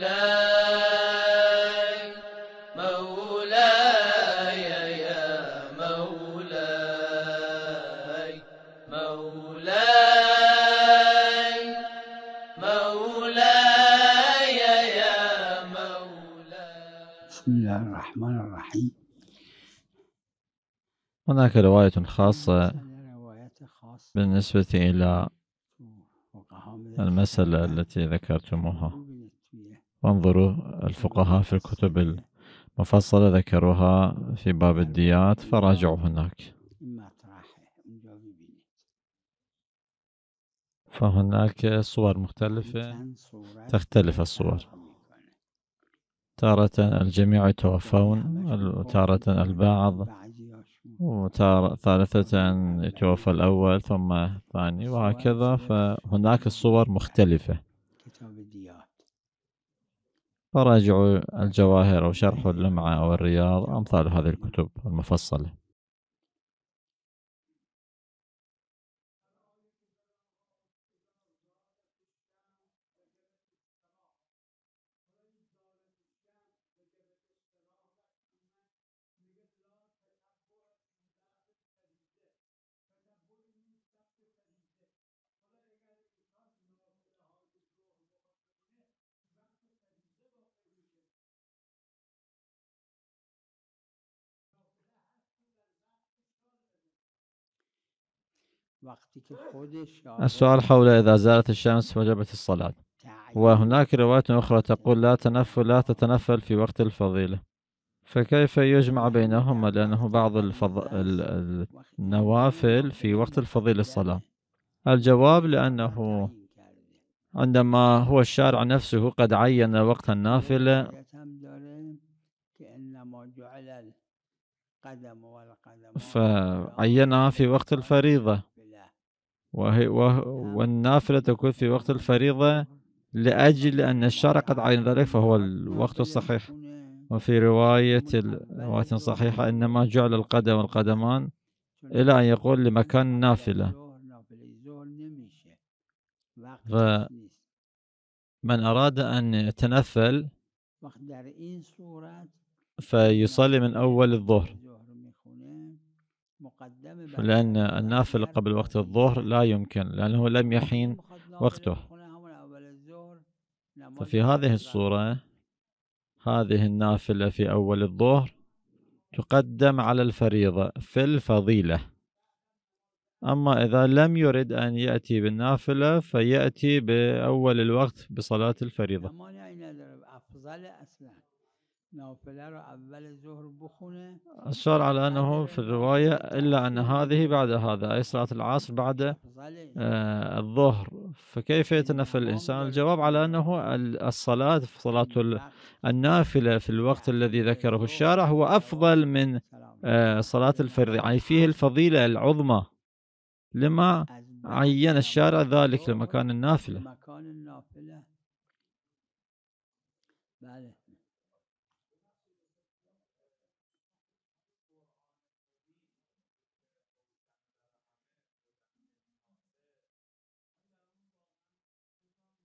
بسم الله الرحمن الرحيم. هناك رواية خاصة بالنسبة إلى المسألة التي ذكرتموها، وانظروا الفقهاء في الكتب المفصلة ذكروها في باب الديات، فراجعوا هناك. فهناك صور مختلفة، تختلف الصور، تارة الجميع يتوفون، وتارة البعض، وتارة ثالثة يتوفى الأول ثم الثاني وهكذا. فهناك الصور مختلفة، فراجعوا الجواهر أو شرح اللمعة أو الرياض أمثال هذه الكتب المفصلة. السؤال حول إذا زالت الشمس وجبت الصلاة، وهناك رواية أخرى تقول لا تتنفل في وقت الفضيلة، فكيف يجمع بينهما؟ لأنه بعض النوافل في وقت الفضيلة الصلاة. الجواب لأنه عندما هو الشارع نفسه قد عين وقت النافلة، فعينها في وقت الفريضة، والنافلة تكون في وقت الفريضة لأجل أن الشرع قد عين ذلك، فهو الوقت الصحيح. وفي رواية صحيحة إنما جعل القدم والقدمان، إلى أن يقول لمكان نافلة. فمن أراد أن يتنفل فيصلي من أول الظهر، لأن النافل قبل وقت الظهر لا يمكن، لأنه لم يحين وقته. ففي هذه الصورة هذه النافلة في أول الظهر تقدم على الفريضة في الفضيلة. أما إذا لم يرد أن يأتي بالنافلة فيأتي بأول الوقت بصلاة الفريضة. الشرع على أنه في الرواية، إلا أن هذه بعد هذا، أي صلاة العصر بعد الظهر، فكيف يتنفل الإنسان؟ الجواب على أنه الصلاة في صلاة النافلة في الوقت الذي ذكره الشارع هو أفضل من صلاة الفرض، يعني فيه الفضيلة العظمى، لما عين الشارع ذلك لمكان النافلة.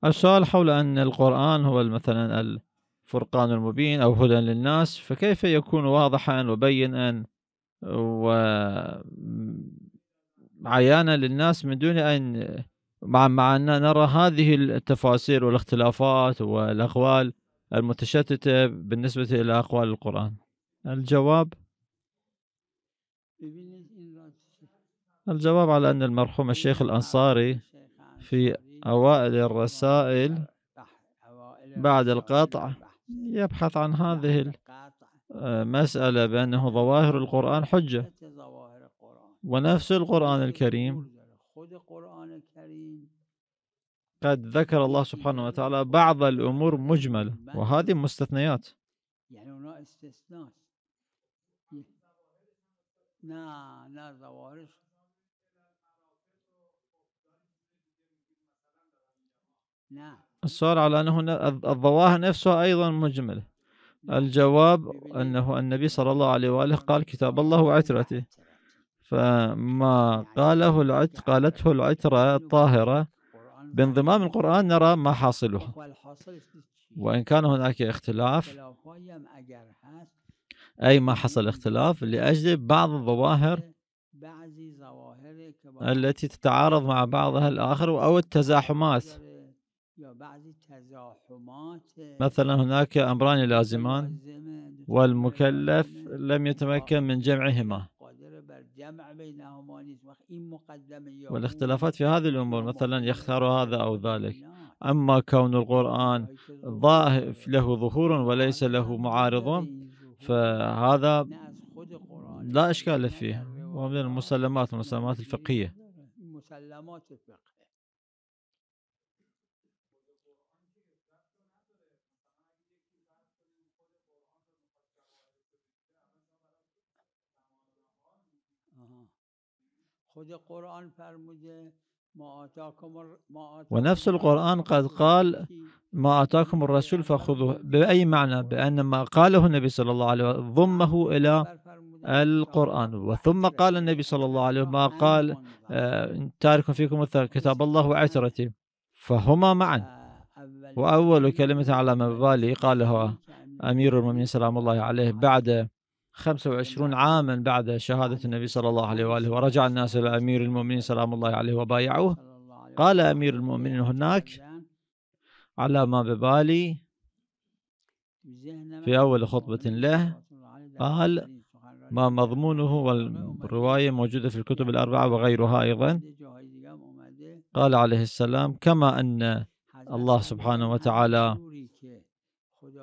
السؤال حول أن القرآن هو مثلا الفرقان المبين أو هدى للناس، فكيف يكون واضحا وبينا وعيانا للناس من دون أن مع أن نرى هذه التفاسير والاختلافات والأقوال المتشتتة بالنسبة إلى أقوال القرآن؟ الجواب على أن المرحوم الشيخ الأنصاري في أوائل الرسائل بعد القطع يبحث عن هذه المسألة بأنه ظواهر القرآن حجة، ونفس القرآن الكريم قد ذكر الله سبحانه وتعالى بعض الأمور مجملة، وهذه مستثنيات. السؤال على أنه الظواهر نفسها أيضا مجملة. الجواب أنه النبي صلى الله عليه وآله قال كتاب الله وعترته، فما قاله العتر قالته العترة الطاهرة بانضمام القرآن نرى ما حاصله، وإن كان هناك اختلاف، أي ما حصل اختلاف لأجل بعض الظواهر التي تتعارض مع بعضها الآخر أو التزاحمات. مثلا هناك أمران لازمان والمكلف لم يتمكن من جمعهما، والاختلافات في هذه الأمور مثلا يختار هذا أو ذلك. أما كون القرآن له ظهور وليس له معارض فهذا لا إشكال فيه، ومن المسلمات الفقهية. ونفس القرآن قد قال ما آتاكم الرسول فخذوه، بأي معنى؟ بأن ما قاله النبي صلى الله عليه وسلم ضمه إلى القرآن، وثم قال النبي صلى الله عليه وسلم ما قال تارك فيكم كتاب الله وعترتي، فهما معا. وأول كلمة على ما بالي قالها أمير المؤمنين سلام الله عليه بعد 25 عاما بعد شهادة النبي صلى الله عليه وآله، ورجع الناس إلى أمير المؤمنين سلام الله عليه وبايعوه. قال أمير المؤمنين هناك على ما ببالي في أول خطبة له، قال ما مضمونه، والرواية موجودة في الكتب الأربعة وغيرها أيضا، قال عليه السلام كما أن الله سبحانه وتعالى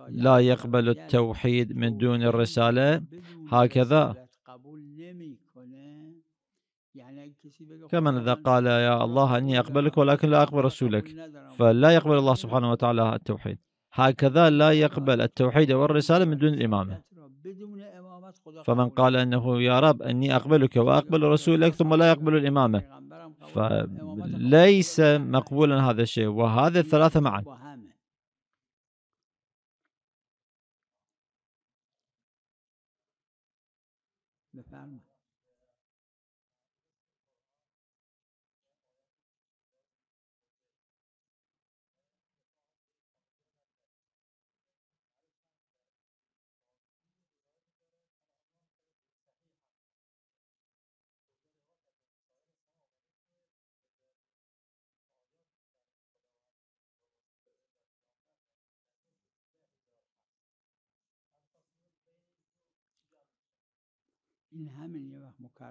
لا يقبل التوحيد من دون الرسالة، هكذا كما إذا قال يا الله أني أقبلك ولكن لا أقبل رسولك، فلا يقبل الله سبحانه وتعالى التوحيد. هكذا لا يقبل التوحيد والرسالة من دون الإمامة. فمن قال أنه يا رب أني أقبلك وأقبل رسولك ثم لا يقبل الإمامة فليس مقبولا هذا الشيء، وهذا الثلاثة معا.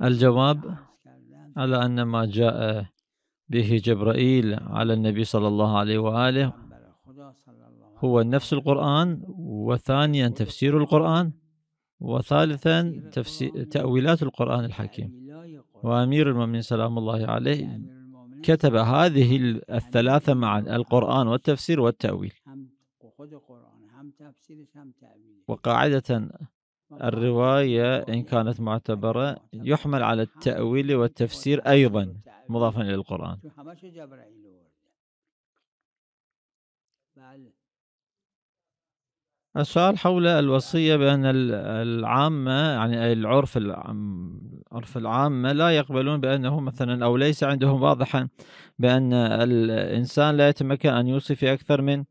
الجواب على أن ما جاء به جبرائيل على النبي صلى الله عليه وآله هو نفس القرآن، وثانيا تفسير القرآن، وثالثا تأويلات القرآن الحكيم. وأمير المؤمنين سلام الله عليه كتب هذه الثلاثة معا، القرآن والتفسير والتأويل. وقاعدة الرواية إن كانت معتبرة يحمل على التأويل والتفسير أيضا مضافا إلى القرآن. السؤال حول الوصية بأن العامة، يعني العرف العامة لا يقبلون بأنه مثلا أو ليس عندهم واضحا بأن الإنسان لا يتمكن أن يوصي في أكثر من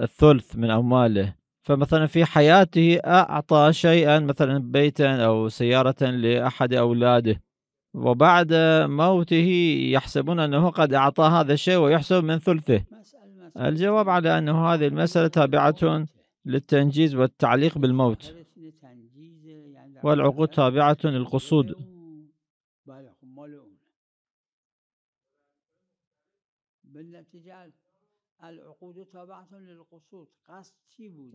الثلث من أمواله. فمثلا في حياته أعطى شيئا، مثلا بيتا أو سيارة لأحد أولاده، وبعد موته يحسبون أنه قد أعطى هذا الشيء ويحسب من ثلثه. الجواب على أنه هذه المسألة تابعة للتنجيز والتعليق بالموت، والعقود تابعة للقصود. العقود تابعة للقصود.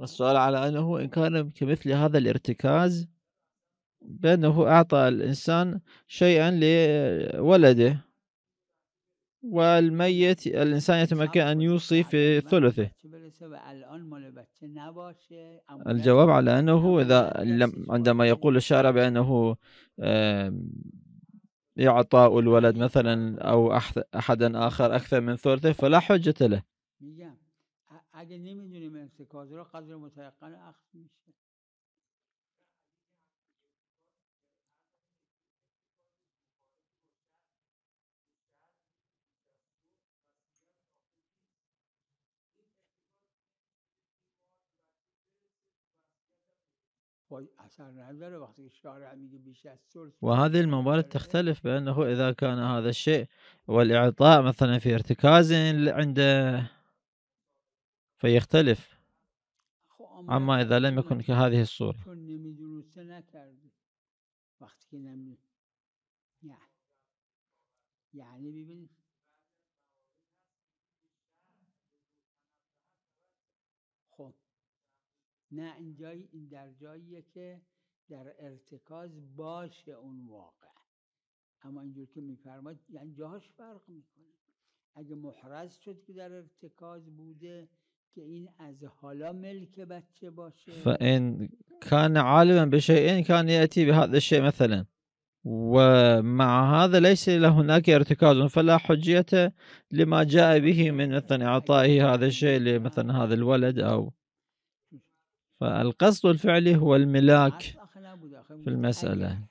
السؤال على أنه إن كان كمثل هذا الارتكاز بأنه أعطى الإنسان شيئا لولده، والميت الإنسان يتمكن أن يوصي في ثلثه. الجواب على أنه إذا عندما يقول الشاعر بأنه إعطاء الولد مثلا أو أحدا آخر أكثر من ثلثه فلا حجة له. وهذه المباراة تختلف بأنه إذا كان هذا الشيء والإعطاء مثلا في ارتكاز عنده فيختلف، أما إذا لم يكن كهذه الصورة. نه اینجای این در جاییه که در ارتکاز باشه اون واقع، اما اینجور که میفرماد یعنی جاهاش فرق میکنه. اگه محرز شد که در ارتکاز بوده که این از حالا ملک بچه باشه، فإن كان عالما بشيء كان يأتي بهذا الشيء مثلا، ومع هذا ليس هناك ارتكاز فلا حجية لما جاء به من مثلا إعطائه هذا الشيء لمثلا هذا الولد أو، فالقصد الفعلي هو الملاك في المسألة،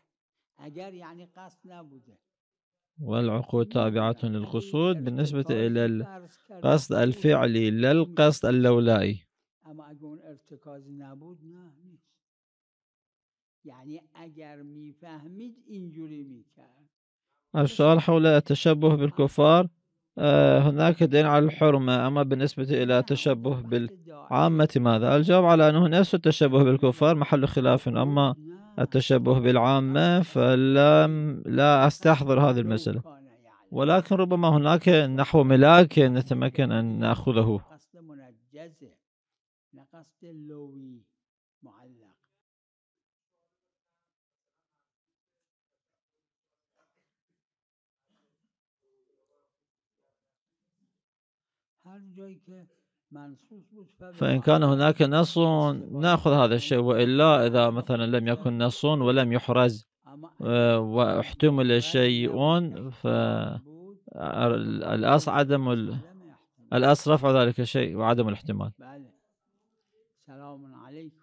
والعقود تابعة للقصود بالنسبة إلى القصد الفعلي لا القصد اللولائي. السؤال حول التشبه بالكفار، هناك دين على الحرمة، أما بالنسبة إلى تشبه بالعامة ماذا؟ الجواب على أنه نفس التشبه بالكفار محل خلاف، أما التشبه بالعامة فلا أستحضر هذه المسألة، ولكن ربما هناك نحو ملاك نتمكن أن نأخذه. فإن كان هناك نص نأخذ هذا الشيء، وإلا إذا مثلا لم يكن نص ولم يحرز واحتمل شيء فالأص عدم الأص رفع ذلك الشيء وعدم الاحتمال. سلام عليكم.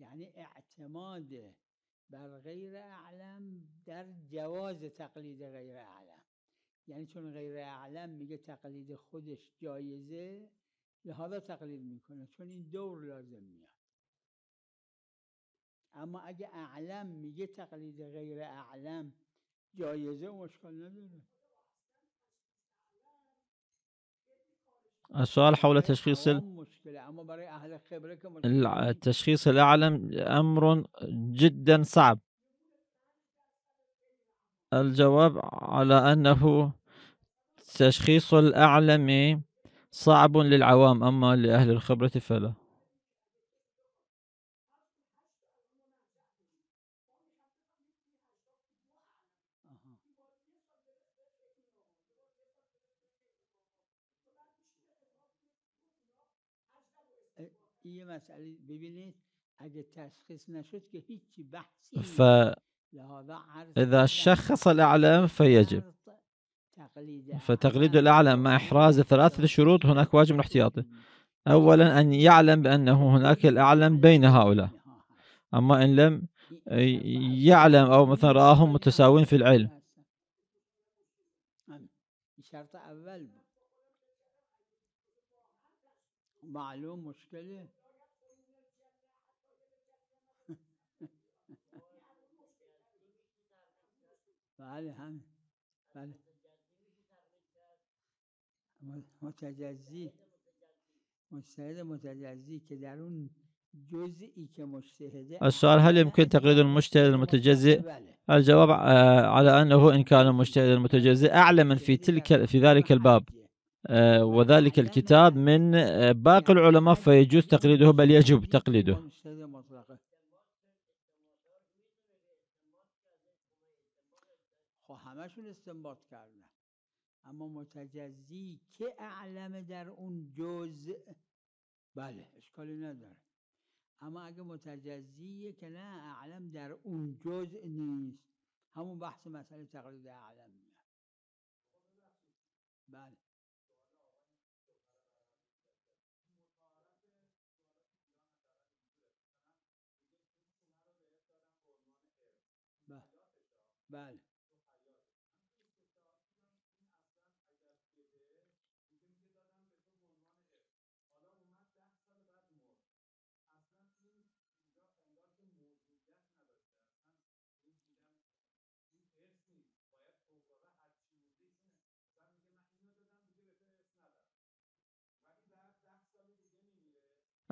يعني اعتماده بر غير أعلم در جواز تقليد غير أعلم، يعني چون غير أعلم میگه تقلید خودش جایزه لهذا تقلید میکنه چون این دور لازم میاد، اما اگه أعلم میگه تقلید غير أعلم جایزه مشکل نداره. السؤال حول تشخيص التشخيص الأعلم أمر جدا صعب. الجواب على أنه تشخيص الأعلم صعب للعوام، أما لأهل الخبرة فلا. فإذا شخص الأعلم فيجب، فتقليد الأعلم مع إحراز ثلاثة شروط هناك واجب احتياطي. أولا أن يعلم بأنه هناك الأعلم بين هؤلاء، أما إن لم يعلم أو مثلا رآهم متساوين في العلم. معلوم مشكلة. بله بله متجزی، مجتهد متجزی که در اون جزئی که مجتهده. السؤال هل يمكن تقليد المجتهد المتجزئ؟ الجواب على أنه إن كان المجتهد المتجزئ أعلما في ذلك الباب وذلك الكتاب من باقي العلماء فيجوز تقليده بل يجب تقليده. همشون استنباط کردن، اما متجزی که اعلم در اون جزء بله اشکالی نداره، اما اگه متجزیه که نه اعلم در اون جزء نیست همون بحث مسئله تقلید اعلم میاد. بله بله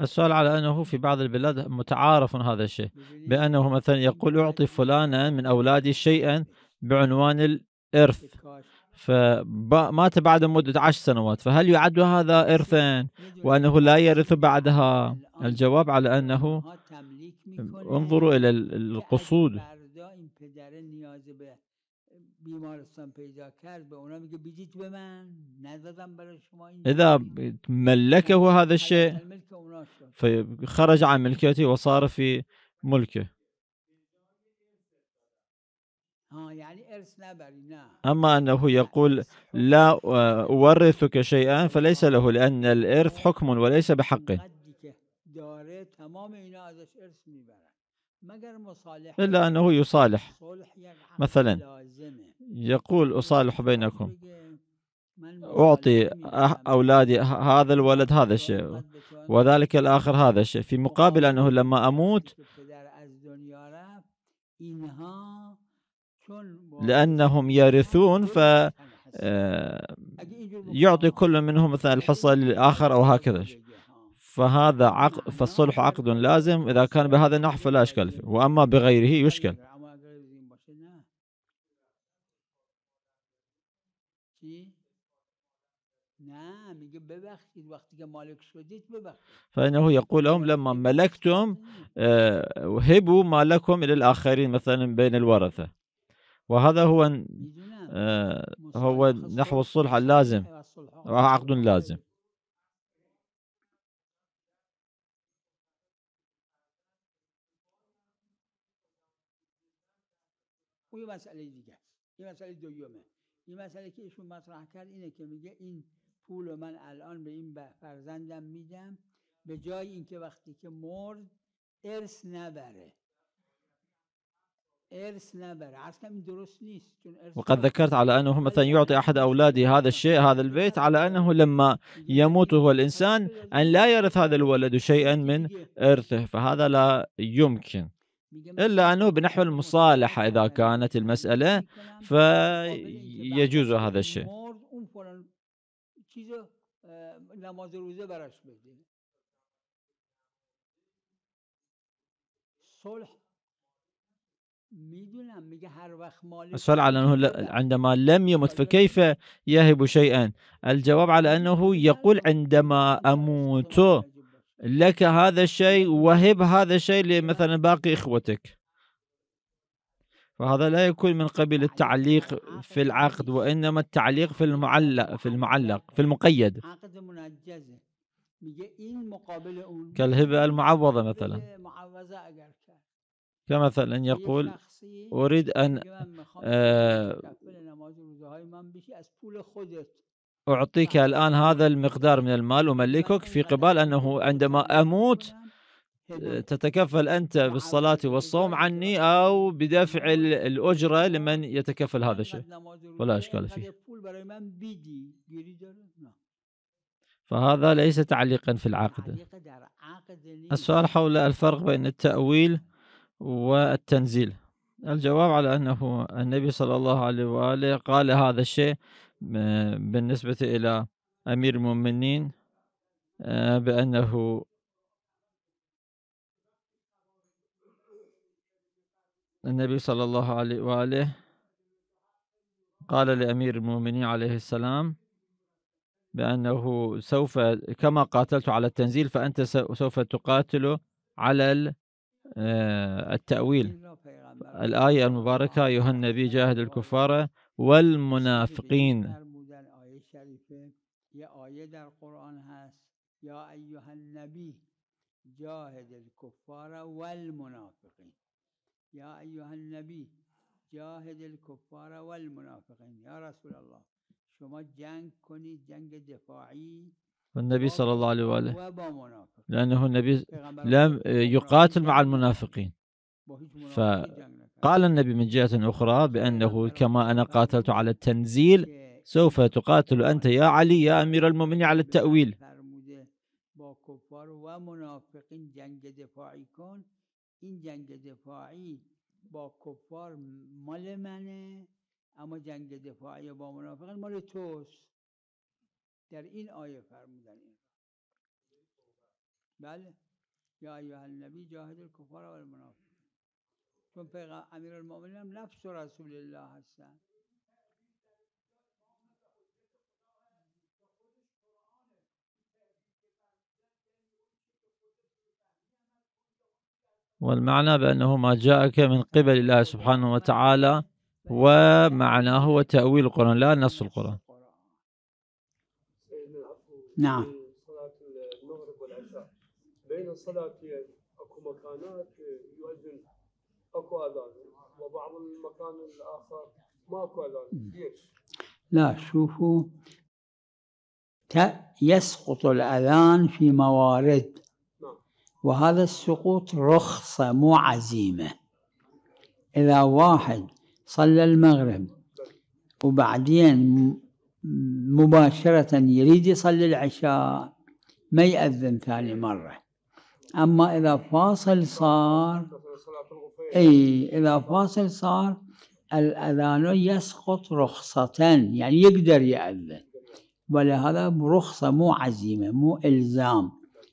السؤال على أنه في بعض البلاد متعارف هذا الشيء، بأنه مثلا يقول أعطي فلانا من أولادي شيئا بعنوان الإرث، فمات بعد مدة 10 سنوات، فهل يعد هذا إرثا وأنه لا يرث بعدها؟ الجواب على أنه انظروا إلى القصود. إذا ملكه هذا الشيء فخرج عن ملكيته وصار في ملكه. أما أنه يقول لا أورثك شيئا فليس له، لأن الإرث حكم وليس بحقه، إلا أنه يصالح. مثلا يقول أصالح بينكم، أعطي أولادي هذا الولد هذا الشيء وذلك الآخر هذا الشيء، في مقابل أنه لما أموت، لأنهم يرثون فيعطي كل منهم مثلا الحصة للآخر أو هكذا. فهذا عقد، فالصلح عقد لازم، إذا كان بهذا النحو فلا إشكال فيه، وأما بغيره يشكل. فإنه يقول لهم لما ملكتم هبوا ما لكم إلى الآخرين مثلا بين الورثة، وهذا هو نحو الصلح اللازم، عقد لازم. وی مسئله دیگه، این مسئله دویمه، این مسئله که ایشون مطرح کرد اینه که میگه این پول رو من الان به این فرزندم میدم، به جای اینکه وقتی که مرد ارث نبره، ارث نبره. اصلا این درست نیست. وقد ذكرت على انه مثلا يعطي احد اولادي هذا الشيء، هذا البيت، على انه لما يموت هو الانسان ان لا يرث هذا الولد شيئا من ارثه، فهذا لا يمكن، إلا أنه بنحو المصالحة إذا كانت المسألة فيجوز هذا الشيء. السؤال على أنه عندما لم يمت فكيف يهب شيئا؟ الجواب على أنه يقول عندما أموت لك هذا الشيء وهب هذا الشيء لمثلا باقي إخوتك، فهذا لا يكون من قبيل التعليق في العقد، وإنما التعليق في المعلق في المقيد، كالهبة المعوضة مثلا. كمثلا يقول أريد أن أعطيك الآن هذا المقدار من المال أملكك، في قبال أنه عندما أموت تتكفل أنت بالصلاة والصوم عني أو بدفع الأجرة لمن يتكفل هذا الشيء، ولا إشكال فيه. فهذا ليس تعليقا في العقد. السؤال حول الفرق بين التأويل والتنزيل. الجواب على أنه النبي صلى الله عليه وآله قال هذا الشيء بالنسبة إلى أمير المؤمنين بأنه النبي صلى الله عليه وآله قال لأمير المؤمنين عليه السلام بأنه سوف، كما قاتلت على التنزيل فأنت سوف تقاتل على التأويل. الآية المباركة: أيها النبي جاهد الكفار والمنافقين. والنبي صلى الله عليه وآله، لأنه النبي لم يقاتل مع المنافقين، ف قال النبي من جهة أخرى بأنه كما أنا قاتلت على التنزيل سوف تقاتل أنت يا علي يا أمير المؤمنين على التأويل. يا أيها النبي جاهد الكفار والمنافقين. چون امیر المؤمنین هم نفس رسول الله هستن. والمعنى بأنه ما جاءك من قبل الله سبحانه وتعالى، ومعناه هو تأويل القرآن لا نص القرآن. نعم. بين صلاتين اكو مكانات يؤذن اكو اذان، وبعض المكان الاخر ماكو اذان. ليش؟ لا، شوفوا، يسقط الاذان في موارد، وهذا السقوط رخصه مو عزيمه. اذا واحد صلى المغرب وبعدين مباشره يريد يصلي العشاء ما يأذن ثاني مره. أما إذا فاصل صار، إذا فاصل صار الأذان يسقط رخصة، يعني يقدر يأذن، ولهذا برخصة مو عزيمة مو إلزام،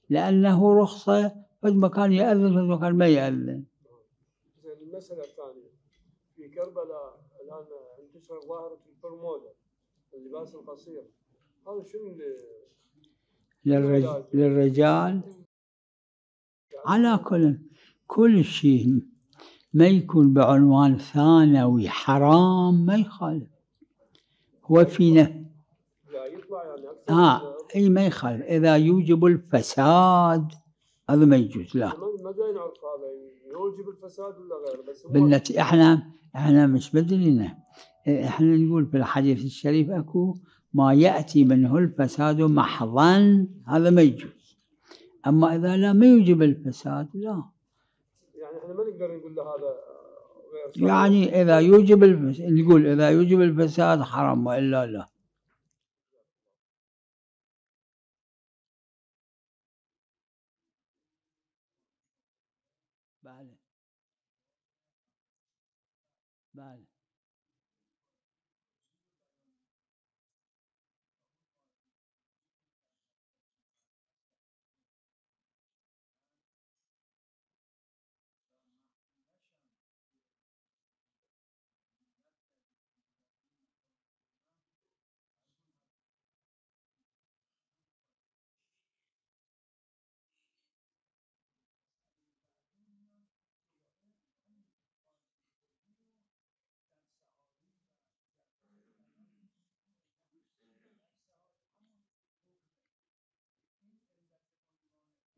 لأنه رخصة في مكان يأذن في مكان ما يأذن. المسألة الثانية في كربلاء الآن انتشر ظاهرة البرمودة، اللباس القصير، هذا شنو للرجال؟ على كل شيء ما يكون بعنوان ثانوي حرام ما يخالف، هو في نفسه اي ما يخالف، اذا يوجب الفساد هذا ما يجوز. لا، ما جاي نعرف هذا يوجب الفساد ولا غيره، بس بالتي احنا مش مدرينا. احنا نقول في الحديث الشريف اكو ما ياتي منه الفساد محضا، هذا ما يجوز. أما إذا لا ما يوجب الفساد لا، يعني إحنا ما نقدر نقول له هذا غير، يعني إذا يوجب الفساد نقول إذا يوجب الفساد حرام وإلا لا. بله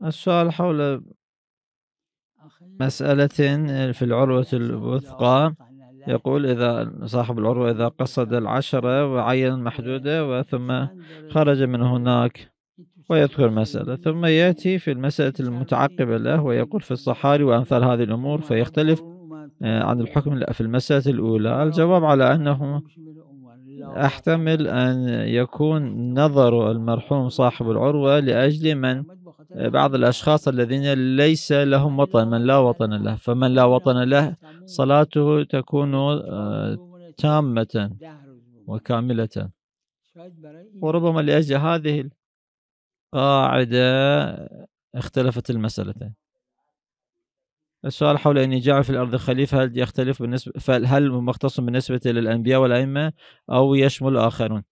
السؤال حول مسألة في العروة الوثقى، يقول إذا صاحب العروة إذا قصد 10 وعين محدودة وثم خرج من هناك ويذكر مسألة، ثم يأتي في المسألة المتعقبة له ويقول في الصحاري وأمثال هذه الأمور، فيختلف عن الحكم في المسألة الأولى. الجواب على أنه أحتمل أن يكون نظر المرحوم صاحب العروة لأجل من بعض الأشخاص الذين ليس لهم وطن، من لا وطن له، فمن لا وطن له صلاته تكون تامة وكاملة، وربما لأجل هذه القاعدة اختلفت المسألتين. السؤال حول أن يجعل في الأرض خليفة، هل يختلف بالنسبة، فهل مختص بالنسبة للأنبياء والأئمة أو يشمل آخرون؟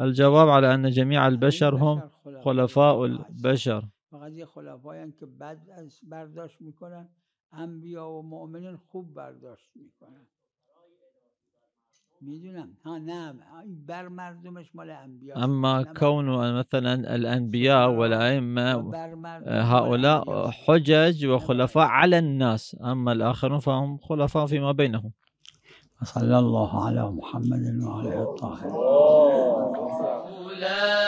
الجواب على أن جميع البشر هم خلفاء البشر. بعضی خلفایان که بعد از برداشت میکنن، انبیا و مؤمنین خوب برداشت میکنن. میدونم ها، نه بر مردمش مال انبیا. اما كونه مثلا الانبیاء والائمه هؤلاء حجج وخلفاء على الناس، اما الاخرون فهم خلفاء فيما بينهم. صلى الله على محمد وعلى آله الطاهرين.